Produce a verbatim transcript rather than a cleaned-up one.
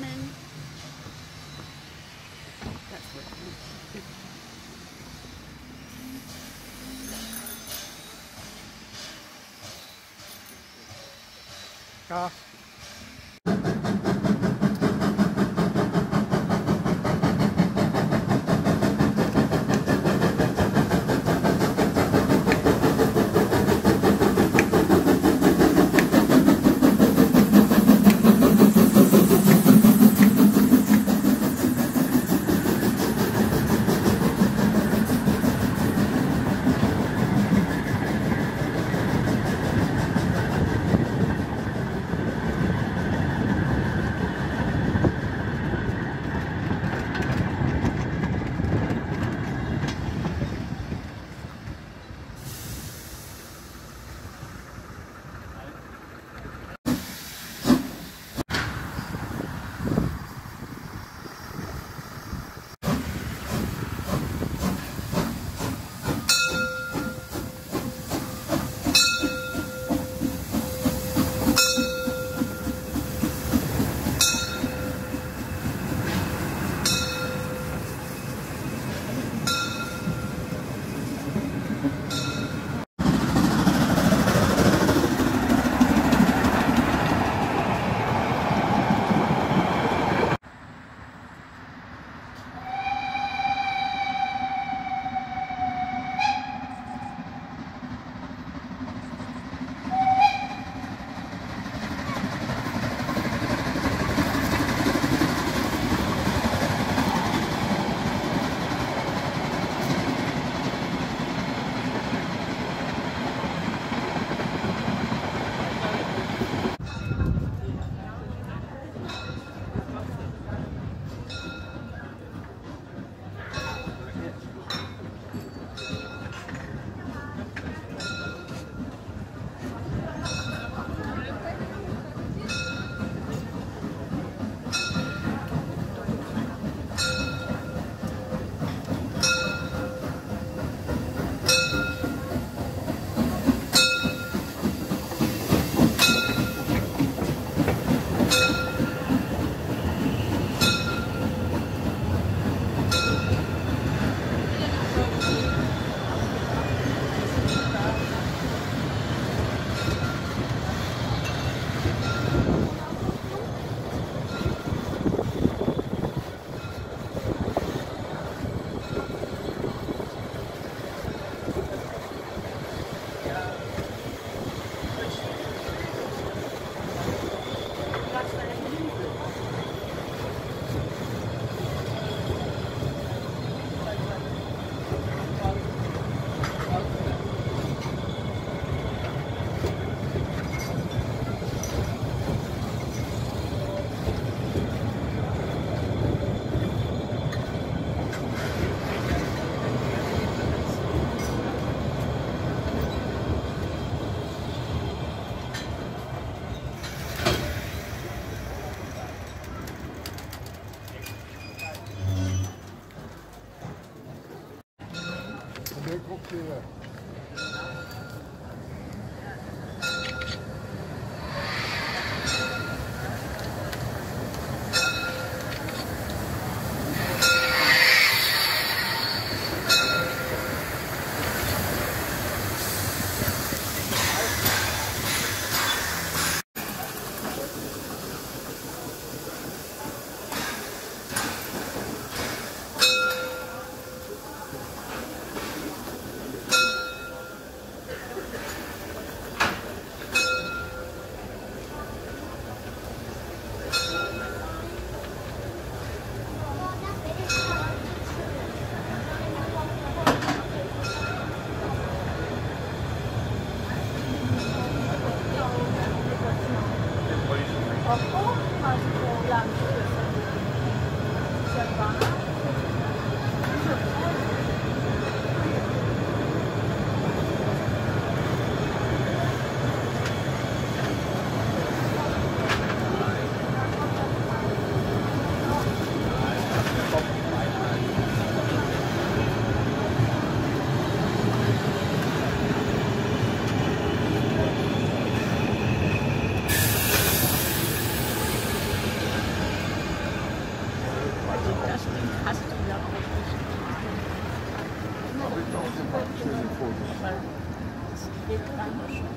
lemon. That's what it is. Ah. Thank you.